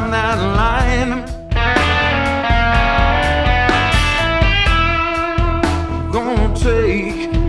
down that line. Gonna take